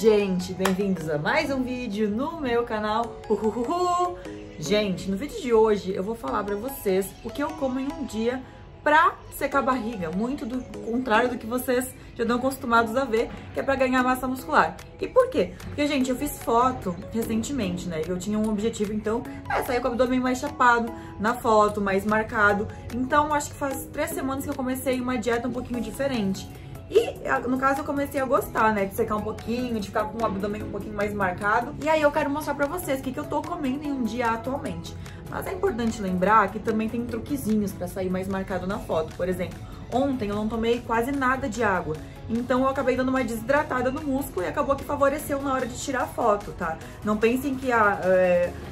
gente, bem-vindos a mais um vídeo no meu canal Uhuhuhu. Gente, no vídeo de hoje eu vou falar pra vocês o que eu como em um dia pra secar a barriga, muito do contrário do que vocês já estão acostumados a ver, que é pra ganhar massa muscular. E por quê? Porque, gente, eu fiz foto recentemente, né? Eu tinha um objetivo, então, sair com o abdômen mais chapado na foto, mais marcado. Então, acho que faz 3 semanas que eu comecei uma dieta um pouquinho diferente. E, no caso, eu comecei a gostar, né, de secar um pouquinho, de ficar com o abdômen um pouquinho mais marcado. E aí eu quero mostrar pra vocês o que eu tô comendo em um dia atualmente. Mas é importante lembrar que também tem truquezinhos pra sair mais marcado na foto. Por exemplo, ontem eu não tomei quase nada de água, então eu acabei dando uma desidratada no músculo e acabou que favoreceu na hora de tirar a foto, tá? Não pensem que a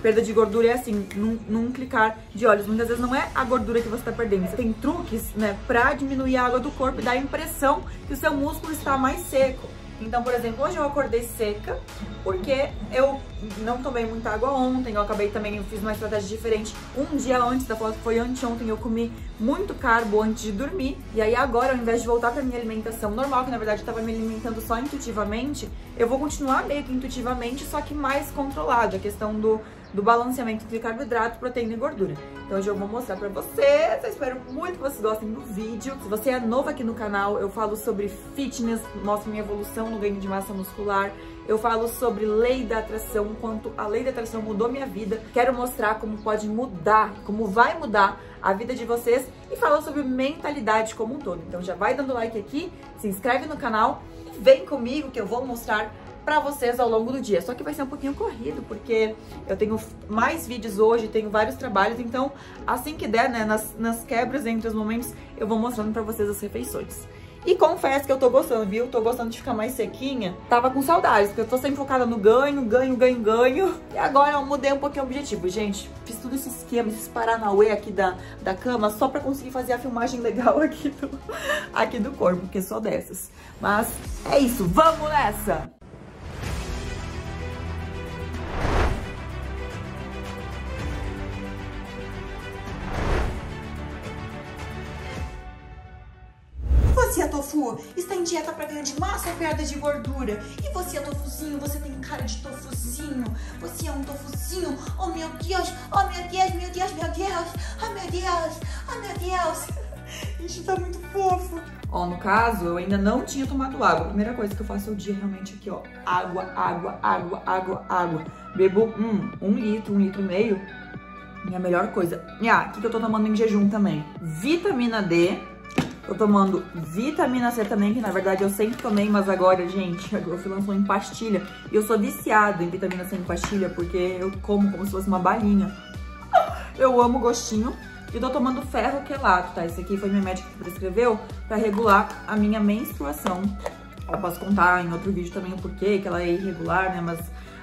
perda de gordura é assim, num clicar de olhos. Muitas vezes não é a gordura que você tá perdendo. Você tem truques, né, pra diminuir a água do corpo e dar a impressão que o seu músculo está mais seco. Então, por exemplo, hoje eu acordei seca porque eu não tomei muita água ontem. Eu acabei também, eu fiz uma estratégia diferente um dia antes da foto, foi anteontem. Eu comi muito carbo antes de dormir. E aí agora, ao invés de voltar pra minha alimentação normal, que na verdade eu tava me alimentando só intuitivamente, eu vou continuar meio que intuitivamente, só que mais controlado. A questão do balanceamento entre carboidrato, proteína e gordura. Então hoje eu vou mostrar pra vocês, eu espero muito que vocês gostem do vídeo. Se você é novo aqui no canal, eu falo sobre fitness, mostro minha evolução no ganho de massa muscular. Eu falo sobre lei da atração, quanto a lei da atração mudou minha vida. Quero mostrar como pode mudar, como vai mudar a vida de vocês. E falo sobre mentalidade como um todo. Então já vai dando like aqui, se inscreve no canal e vem comigo que eu vou mostrar pra vocês ao longo do dia. Só que vai ser um pouquinho corrido, porque eu tenho mais vídeos hoje, tenho vários trabalhos, então assim que der, né, nas quebras entre os momentos, eu vou mostrando pra vocês as refeições. E confesso que eu tô gostando, viu? Tô gostando de ficar mais sequinha. Tava com saudades, porque eu tô sempre focada no ganho. E agora eu mudei um pouquinho o objetivo, gente. Fiz tudo esse esquema, esse paranauê aqui da cama, só pra conseguir fazer a filmagem legal aqui do corpo, porque sou dessas. Mas é isso, vamos nessa! Tofu, está em dieta para ganho de massa ou perda de gordura? E você é tofuzinho, você tem cara de tofuzinho, você é um tofuzinho, oh meu Deus, oh meu Deus, meu Deus, meu Deus, oh meu Deus, oh meu Deus, isso tá muito fofo. Ó, no caso, eu ainda não tinha tomado água. A primeira coisa que eu faço é o dia realmente aqui, ó, água. Bebo 1 litro, 1,5 litros. Minha melhor coisa. E o que eu tô tomando em jejum também? Vitamina D. Tô tomando vitamina C também, que na verdade eu sempre tomei, mas agora, gente, a Growth lançou em pastilha. E eu sou viciada em vitamina C em pastilha, porque eu como como se fosse uma balinha. Eu amo o gostinho. E tô tomando ferro quelato, tá? Esse aqui foi minha médica que prescreveu pra regular a minha menstruação. Eu posso contar em outro vídeo também o porquê, que ela é irregular, né? Mas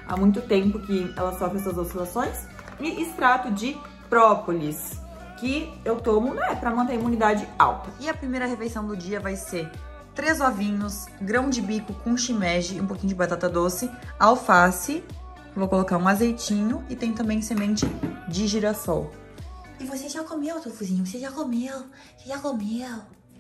há muito tempo que ela sofre essas oscilações. E extrato de própolis, que eu tomo, né, pra manter a imunidade alta. E a primeira refeição do dia vai ser 3 ovinhos, grão de bico com shimeji, um pouquinho de batata doce, alface, vou colocar um azeitinho e tem também semente de girassol. E você já comeu, tofuzinho? Você já comeu? Você já comeu?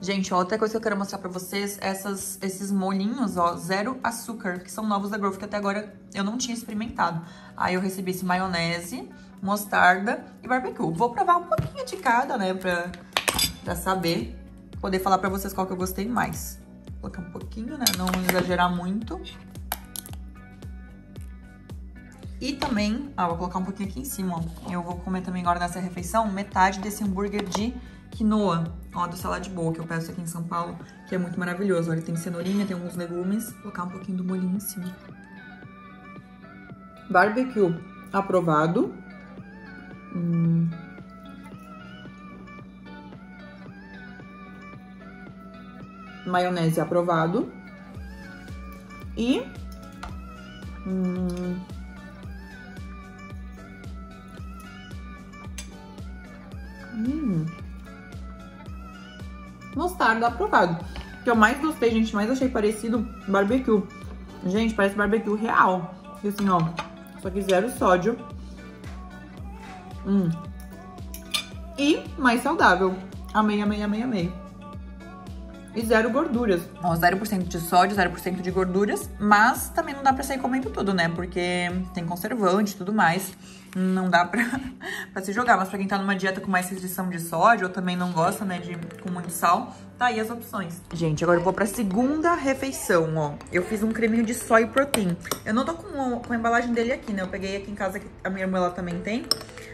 Gente, ó, outra coisa que eu quero mostrar pra vocês, esses molhinhos, ó, 0 açúcar, que são novos da Growth, que até agora eu não tinha experimentado. Aí eu recebi esse maionese, mostarda e barbecue. Vou provar um pouquinho de cada, né, pra saber, poder falar pra vocês qual que eu gostei mais. Vou colocar um pouquinho, né, não exagerar muito. E também, ó, vou colocar um pouquinho aqui em cima, ó. Eu vou comer também agora nessa refeição metade desse hambúrguer de quinoa, ó, do Salada de Boa, que eu peço aqui em São Paulo, que é muito maravilhoso. Olha, tem cenourinha, tem alguns legumes. Vou colocar um pouquinho do molhinho em cima. Barbecue aprovado. Maionese aprovado. E mostarda aprovado. O que eu mais gostei, gente, mais achei parecido, barbecue. Gente, parece barbecue real. E assim, ó, só que 0 sódio. E mais saudável. Amei. e zero gorduras. Ó, 0% de sódio, 0% de gorduras, mas também não dá pra sair comendo tudo, né? Porque tem conservante e tudo mais. Não dá pra se jogar, mas pra quem tá numa dieta com mais restrição de sódio, ou também não gosta, né, com muito sal, tá aí as opções. Gente, agora eu vou pra segunda refeição, ó. Eu fiz um creminho de soy protein. Eu não tô com a embalagem dele aqui, né? Eu peguei aqui em casa, que a minha irmã ela também tem,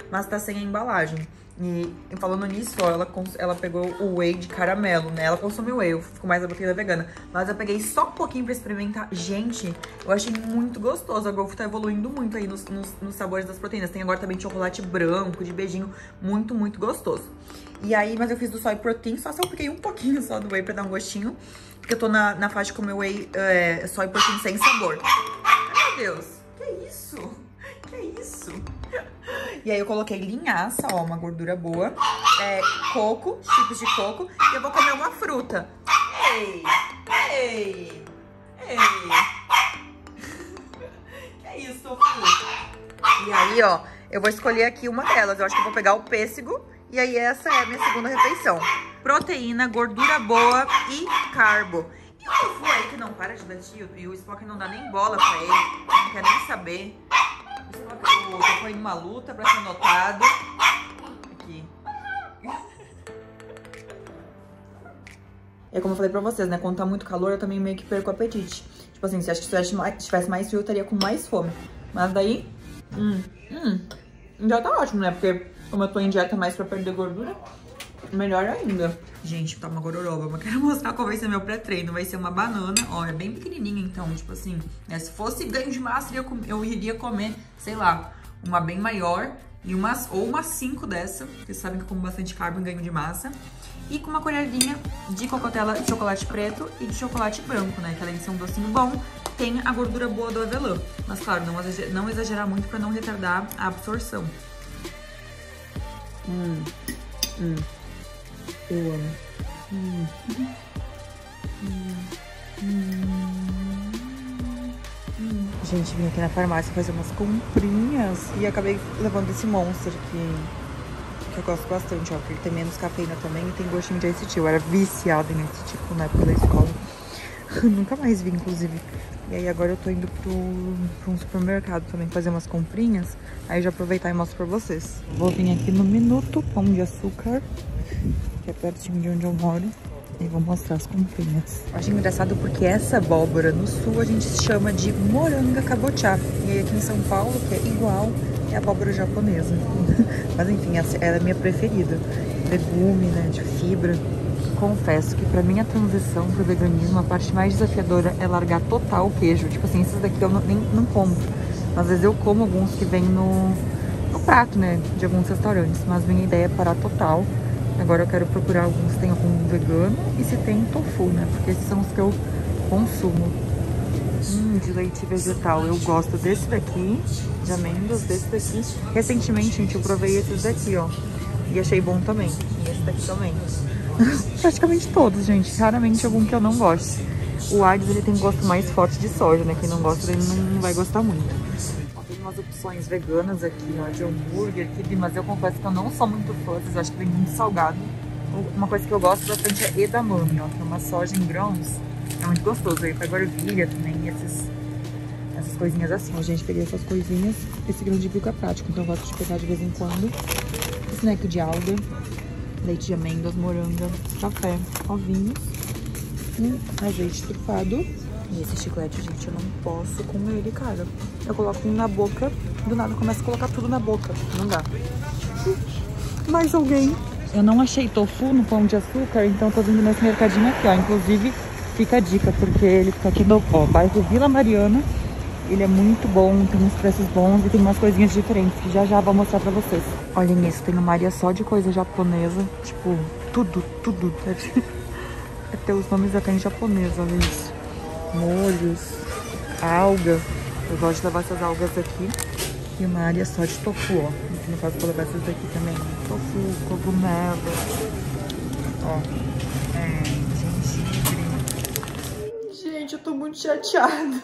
mas tá sem a embalagem. E falando nisso, ó, ela pegou o whey de caramelo, né? Ela consumiu whey, eu fico mais abotida vegana. Mas eu peguei só um pouquinho pra experimentar. Gente, eu achei muito gostoso. A Growth tá evoluindo muito aí nos sabores das proteínas. Tem agora também de chocolate branco, de beijinho. Muito, muito gostoso. E aí, mas eu fiz do soy protein, só peguei um pouquinho só do whey pra dar um gostinho. Porque eu tô na fase de comer whey, soy protein sem sabor. Ai, meu Deus, que isso? Que isso? E aí eu coloquei linhaça, ó, uma gordura boa, coco, chips de coco, e eu vou comer uma fruta. Ei, ei, ei. Que isso, filho? E aí, ó, eu vou escolher aqui uma delas. Eu acho que eu vou pegar o pêssego, e aí essa é a minha segunda refeição. Proteína, gordura boa e carbo. E o Uhuhu aí que não para de latir, e o Spock não dá nem bola pra ele, não quer nem saber. Eu tô indo uma luta pra ser notado. Aqui. É como eu falei pra vocês, né? Quando tá muito calor, eu também meio que perco o apetite. Tipo assim, se eu tivesse mais frio, eu estaria com mais fome. Mas daí... já tá ótimo, né? Porque como eu tô em dieta mais pra perder gordura, melhor ainda. Gente, tá uma gororoba, mas quero mostrar qual vai ser meu pré-treino. Vai ser uma banana, ó, é bem pequenininha, então, tipo assim, né, se fosse ganho de massa, eu iria comer, sei lá, uma bem maior e umas 5 dessa, porque vocês sabem que eu como bastante carbo e ganho de massa. E com uma colherinha de cocotela de chocolate preto e de chocolate branco, né, que além de ser um docinho bom, tem a gordura boa do avelã. Mas claro, não exagerar muito pra não retardar a absorção. Eu amo. Gente, vim aqui na farmácia fazer umas comprinhas e acabei levando esse Monster que eu gosto bastante, ó. Porque ele tem menos cafeína também e tem gostinho de acetil. Eu era viciada em acetil na época da escola. Nunca mais vi, inclusive. E aí agora eu tô indo pra um supermercado também fazer umas comprinhas. Aí eu já aproveitar e mostro pra vocês. Vou vir aqui no Minuto Pão de Açúcar, que é pertinho de onde eu moro, e vou mostrar as comprinhas. Eu acho engraçado porque essa abóbora no sul a gente chama de moranga cabotiá, e aí aqui em São Paulo, que é igual, é abóbora japonesa. Mas enfim, essa é a minha preferida. Legume, né, de fibra. Confesso que pra mim a transição pro veganismo, a parte mais desafiadora é largar total o queijo. Tipo assim, esses daqui eu nem como. Às vezes eu como alguns que vêm no prato, né, de alguns restaurantes, mas minha ideia é parar total. Agora eu quero procurar alguns se tem algum vegano e se tem tofu, né? Porque esses são os que eu consumo. De leite vegetal. Eu gosto desse daqui, de amêndoas, desse daqui. Recentemente, gente, eu provei esses daqui, ó. E achei bom também. E esse daqui também. Praticamente todos, gente. Raramente algum que eu não gosto. O Hades, ele tem gosto mais forte de soja, né? Quem não gosta, ele não vai gostar muito. Umas opções veganas aqui, ó, de hambúrguer, kibe, mas eu confesso que eu não sou muito fã, vocês acham que vem muito salgado. Uma coisa que eu gosto bastante é edamame, ó, que é uma soja em grãos, é muito gostoso, aí pega ervilha também, essas coisinhas assim. Ó, gente, peguei essas coisinhas, esse grão de bico é prático, então eu gosto de pegar de vez em quando. Snack de alga, leite de amêndoas, moranga, café, ovinhos, azeite trufado. E esse chiclete, gente, eu não posso com ele, cara. Eu coloco um na boca, do nada eu começo a colocar tudo na boca. Não dá. Mais alguém. Eu não achei tofu no Pão de Açúcar, então tô vindo nesse mercadinho aqui, ó. Inclusive, fica a dica, porque ele fica aqui no bairro Vila Mariana. Ele é muito bom, tem uns preços bons e tem umas coisinhas diferentes, que já vou mostrar pra vocês. Olhem isso, tem uma área só de coisa japonesa. Tipo, tudo. Até os nomes até em japonês, olha isso. Molhos, alga. Eu gosto de levar essas algas aqui. E uma área só de tofu, ó. No caso, eu vou levar essas daqui também. Tofu, cogumelo. Ó. Gente, eu tô muito chateada.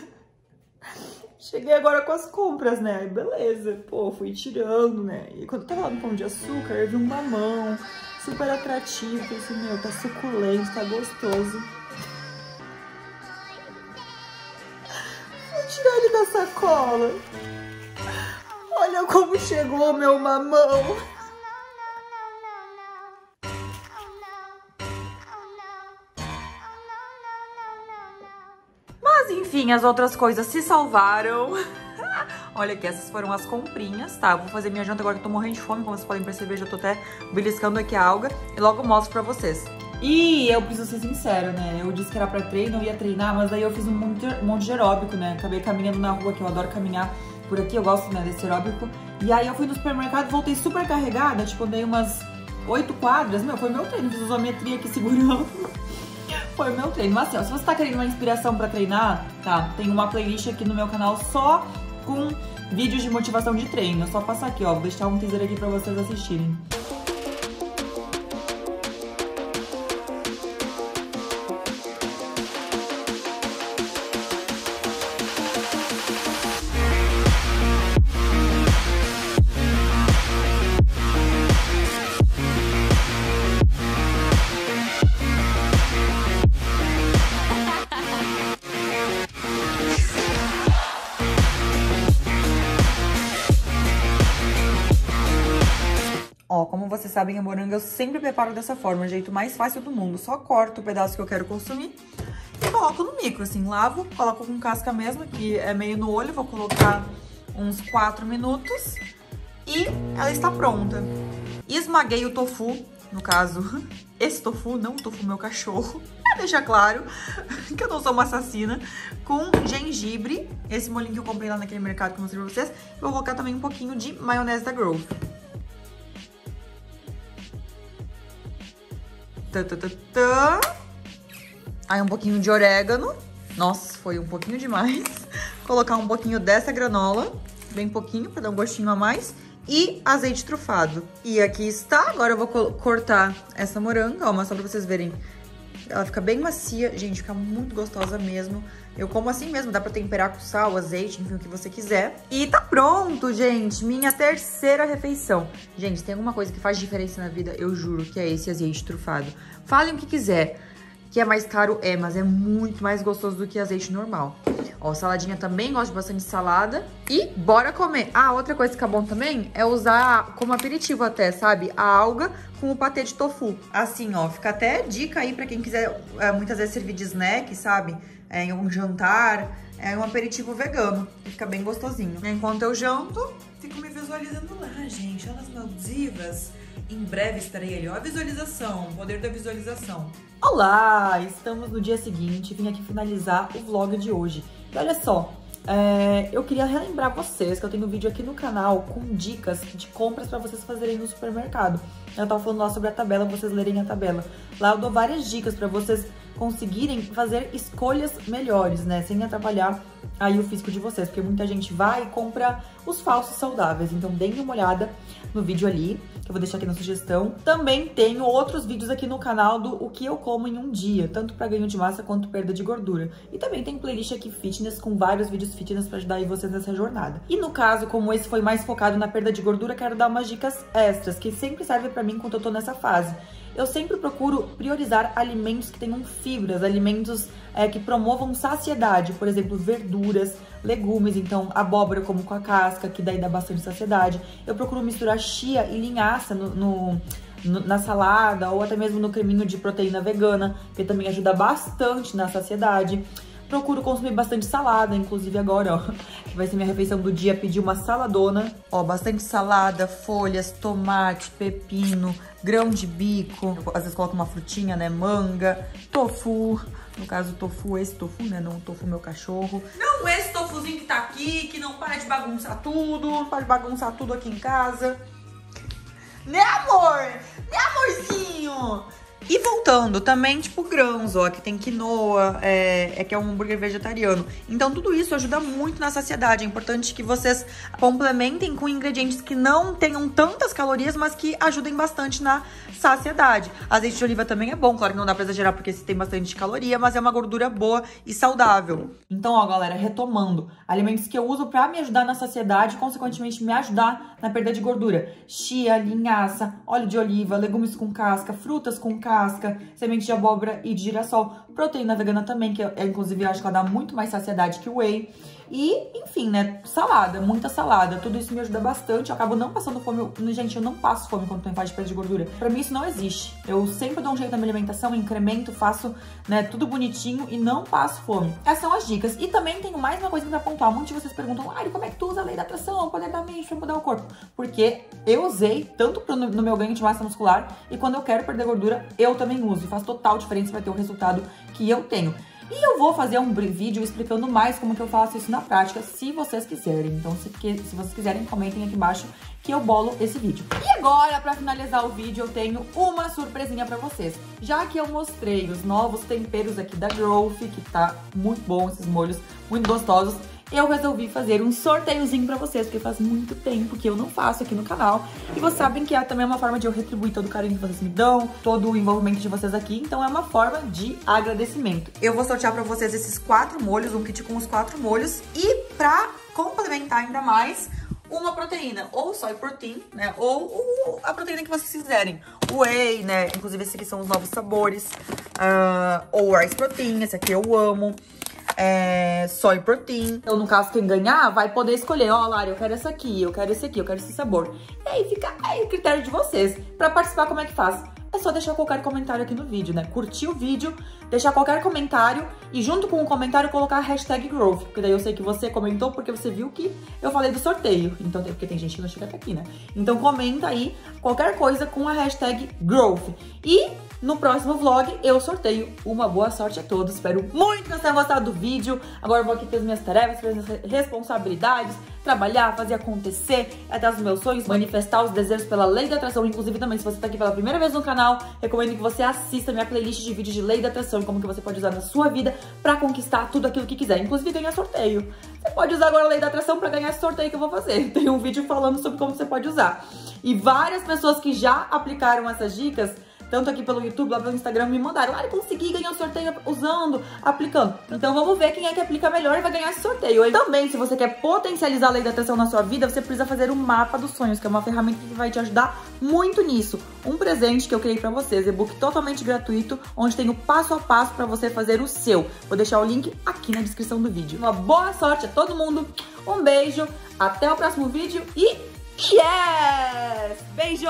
Cheguei agora com as compras, né? Aí beleza, pô, fui tirando, né? E quando eu tava lá no Pão de Açúcar, eu vi um mamão super atrativo. Pensei, meu, tá suculento, tá gostoso. Vou tirar ele da sacola. Olha como chegou o meu mamão. Enfim, as outras coisas se salvaram. Olha aqui, essas foram as comprinhas, tá? Eu vou fazer minha janta agora que eu tô morrendo de fome, como vocês podem perceber, já tô até beliscando aqui a alga. E logo mostro pra vocês. E eu preciso ser sincera, né? Eu disse que era pra treino, eu ia treinar, mas daí eu fiz um monte de aeróbico, né? Acabei caminhando na rua, que eu adoro caminhar por aqui, eu gosto, né, desse aeróbico. E aí eu fui no supermercado, voltei super carregada, tipo, dei umas 8 quadras. Meu, foi meu treino, fiz isometria aqui segurando. Foi meu treino. Mas assim, ó, se você tá querendo uma inspiração pra treinar, tá? Tem uma playlist aqui no meu canal só com vídeos de motivação de treino. É só passar aqui, ó. Vou deixar um teaser aqui pra vocês assistirem. Como vocês sabem, a moranga eu sempre preparo dessa forma, o jeito mais fácil do mundo. Só corto o pedaço que eu quero consumir e coloco no micro, assim, lavo, coloco com casca mesmo, que é meio no olho. Vou colocar uns 4 minutos e ela está pronta. Esmaguei o tofu, no caso, esse tofu, não o tofu meu cachorro, pra deixar claro que eu não sou uma assassina, com gengibre, esse molhinho que eu comprei lá naquele mercado que eu mostrei pra vocês. Vou colocar também um pouquinho de maionese da Growth. Aí um pouquinho de orégano. Nossa, foi um pouquinho demais. Colocar um pouquinho dessa granola, bem pouquinho, pra dar um gostinho a mais. E azeite trufado. E aqui está, agora eu vou cortar essa moranga, ó, mas só pra vocês verem. Ela fica bem macia, gente, fica muito gostosa mesmo. Eu como assim mesmo, dá pra temperar com sal, azeite, enfim, o que você quiser. E tá pronto, gente, minha terceira refeição. Gente, tem alguma coisa que faz diferença na vida, eu juro, que é esse azeite trufado. Falem o que quiser, que é mais caro, é, mas é muito mais gostoso do que azeite normal. Ó, saladinha também, gosto bastante de salada. E bora comer. Ah, outra coisa que fica bom também é usar como aperitivo até, sabe? A alga com o patê de tofu. Assim, ó, fica até dica aí pra quem quiser, muitas vezes, servir de snack, sabe? Em um jantar, um aperitivo vegano, que fica bem gostosinho. Enquanto eu janto, fico me visualizando lá, gente, lá nas Maldivas. Em breve estarei ali, ó, a visualização, o poder da visualização. Olá, estamos no dia seguinte, vim aqui finalizar o vlog de hoje. E olha só, eu queria relembrar vocês que eu tenho um vídeo aqui no canal com dicas de compras pra vocês fazerem no supermercado. Eu tava falando lá sobre a tabela, vocês lerem a tabela. Lá eu dou várias dicas pra vocês conseguirem fazer escolhas melhores, né? Sem atrapalhar aí o físico de vocês, porque muita gente vai e compra os falsos saudáveis. Então, deem uma olhada no vídeo ali, que eu vou deixar aqui na sugestão. Também tenho outros vídeos aqui no canal do O Que Eu Como em Um Dia, tanto pra ganho de massa quanto perda de gordura. E também tem playlist aqui fitness, com vários vídeos fitness pra ajudar aí vocês nessa jornada. E no caso, como esse foi mais focado na perda de gordura, quero dar umas dicas extras, que sempre servem pra mim quando eu tô nessa fase. Eu sempre procuro priorizar alimentos que tenham fibras, alimentos que promovam saciedade, por exemplo, verduras, legumes, então abóbora eu como com a casca, que daí dá bastante saciedade. Eu procuro misturar chia e linhaça na salada ou até mesmo no creminho de proteína vegana, que também ajuda bastante na saciedade. Procuro consumir bastante salada, inclusive agora, ó, que vai ser minha refeição do dia, pedir uma saladona. Ó, bastante salada, folhas, tomate, pepino, grão de bico. Eu, às vezes, coloco uma frutinha, né, manga, tofu. No caso, tofu, esse tofu, né, não o tofu meu cachorro. Não esse tofuzinho que tá aqui, que não para de bagunçar tudo, não para de bagunçar tudo aqui em casa. Né, amor? Né, amorzinho? E voltando também, tipo, grãos, ó, aqui tem quinoa, que é um hambúrguer vegetariano. Então tudo isso ajuda muito na saciedade. É importante que vocês complementem com ingredientes que não tenham tantas calorias, mas que ajudem bastante na saciedade. Azeite de oliva também é bom, claro que não dá pra exagerar porque tem bastante caloria, mas é uma gordura boa e saudável. Então, ó, galera, retomando, alimentos que eu uso pra me ajudar na saciedade, consequentemente me ajudar na perda de gordura: chia, linhaça, óleo de oliva, legumes com casca, frutas com casca, semente de abóbora e de girassol, proteína vegana também, que eu inclusive acho que ela dá muito mais saciedade que o whey. E, enfim, né, salada, muita salada. Tudo isso me ajuda bastante, eu acabo não passando fome. Gente, eu não passo fome quando tô em fase de perda de gordura. Pra mim isso não existe. Eu sempre dou um jeito na minha alimentação, incremento, faço, né, tudo bonitinho e não passo fome. Essas são as dicas. E também tenho mais uma coisa pra apontar. Um monte de vocês perguntam: Lari, como é que tu usa a lei da atração, o poder da mente pra mudar o corpo? Porque eu usei tanto no meu ganho de massa muscular, e quando eu quero perder gordura, eu também uso. Faz total diferença pra ter o resultado que eu tenho. E eu vou fazer um vídeo explicando mais como que eu faço isso na prática, se vocês quiserem. Então, se vocês quiserem, comentem aqui embaixo que eu bolo esse vídeo. E agora, pra finalizar o vídeo, eu tenho uma surpresinha pra vocês. Já que eu mostrei os novos temperos aqui da Growth, que tá muito bom, esses molhos muito gostosos, eu resolvi fazer um sorteiozinho pra vocês, porque faz muito tempo que eu não faço aqui no canal. E vocês sabem que é também uma forma de eu retribuir todo o carinho que vocês me dão, todo o envolvimento de vocês aqui. Então é uma forma de agradecimento. Eu vou sortear pra vocês esses 4 molhos, um kit com os 4 molhos. E pra complementar ainda mais, uma proteína, ou soy protein, né, ou a proteína que vocês quiserem, whey, né, inclusive esses aqui são os novos sabores, ou rice protein, esse aqui eu amo, soy protein. Então, no caso, quem ganhar vai poder escolher: ó, Lari, eu quero essa aqui, eu quero esse aqui, eu quero esse sabor. E aí fica aí o critério de vocês. Pra participar, como é que faz? É só deixar qualquer comentário aqui no vídeo, né? Curtir o vídeo, deixar qualquer comentário e junto com o comentário colocar a hashtag Growth, porque daí eu sei que você comentou porque você viu que eu falei do sorteio, então, porque tem gente que não chega até aqui, né? Então comenta aí qualquer coisa com a hashtag Growth. E no próximo vlog eu sorteio. Uma boa sorte a todos, espero muito que vocês tenham gostado do vídeo. Agora eu vou aqui ter as minhas tarefas, ter as minhas responsabilidades, trabalhar, fazer acontecer, atrás dos meus sonhos, manifestar os desejos pela lei da atração. Inclusive também, se você tá aqui pela primeira vez no canal, recomendo que você assista a minha playlist de vídeos de lei da atração e como que você pode usar na sua vida pra conquistar tudo aquilo que quiser, inclusive ganhar sorteio. Você pode usar agora a lei da atração pra ganhar esse sorteio que eu vou fazer. Tem um vídeo falando sobre como você pode usar. E várias pessoas que já aplicaram essas dicas, tanto aqui pelo YouTube, lá pelo Instagram, me mandaram: ah, eu consegui ganhar o sorteio usando, aplicando. Então vamos ver quem é que aplica melhor e vai ganhar esse sorteio. E também, se você quer potencializar a lei da atração na sua vida, você precisa fazer o mapa dos sonhos, que é uma ferramenta que vai te ajudar muito nisso. Um presente que eu criei pra vocês, e-book totalmente gratuito, onde tem o passo a passo pra você fazer o seu. Vou deixar o link aqui na descrição do vídeo. Uma boa sorte a todo mundo, um beijo, até o próximo vídeo e yes! Beijo!